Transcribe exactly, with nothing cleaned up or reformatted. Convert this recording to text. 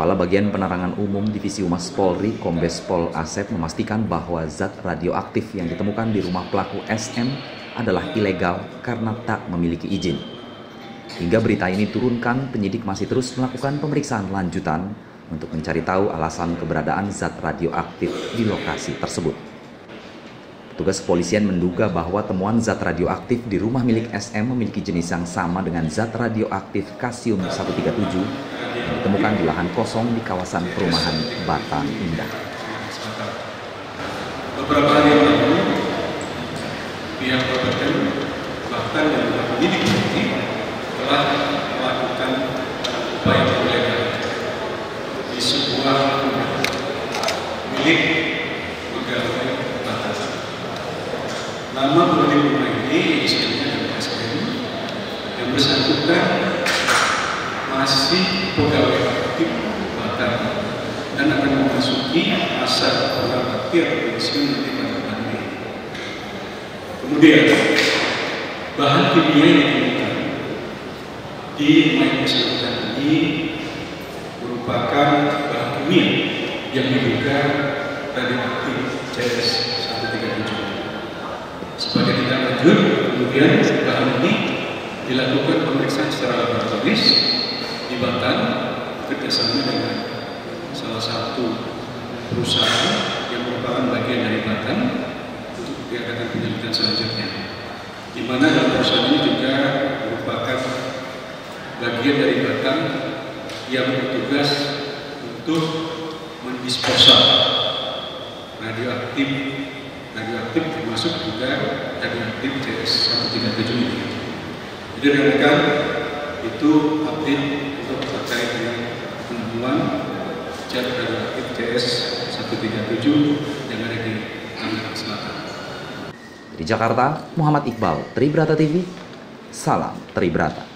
Kepala Bagian Penerangan Umum Divisi Humas Polri, Kombes Pol Asep memastikan bahwa zat radioaktif yang ditemukan di rumah pelaku S M adalah ilegal karena tak memiliki izin. Hingga berita ini turunkan, penyidik masih terus melakukan pemeriksaan lanjutan untuk mencari tahu alasan keberadaan zat radioaktif di lokasi tersebut. Petugas kepolisian menduga bahwa temuan zat radioaktif di rumah milik S M memiliki jenis yang sama dengan zat radioaktif Caesium seratus tiga puluh tujuh yang ditemukan di lahan kosong di kawasan perumahan Batan Indah. Beberapa hari yang lalu, pihak Batan bahkan yang penyidik telah melakukan upaya penggeledahan di sebuah milik pegawai Batan. Nama pemilik rumah ini misalnya S M yang bersangkutan masih pegawai aktif Batan dan akan memasuki masa pengamati atau pensiun nanti pada bulan Mei. Kemudian bahan kimia yang ditemukan di mayat bersangkutan ini merupakan bahan kimia yang diduga radioaktif C S seratus tiga puluh tujuh. Sebagai tindak lanjut, kemudian bahan ini dilakukan pemeriksaan secara laboratoris di Batan kerjasama dengan salah satu perusahaan yang merupakan bagian dari Batan untuk diadakan penelitian selanjutnya, di mana perusahaan ini juga merupakan bagian dari Batan yang bertugas untuk mendisposal radioaktif radioaktif termasuk juga radioaktif C S seratus tiga puluh tujuh ini. Jadi rekan-rekan, itu update terkait dengan penemuan zat radioaktif C S seratus tiga puluh tujuh yang ada di Tangerang Selatan. Dari Jakarta, Muhammad Iqbal, Tribrata T V. Salam Tribrata.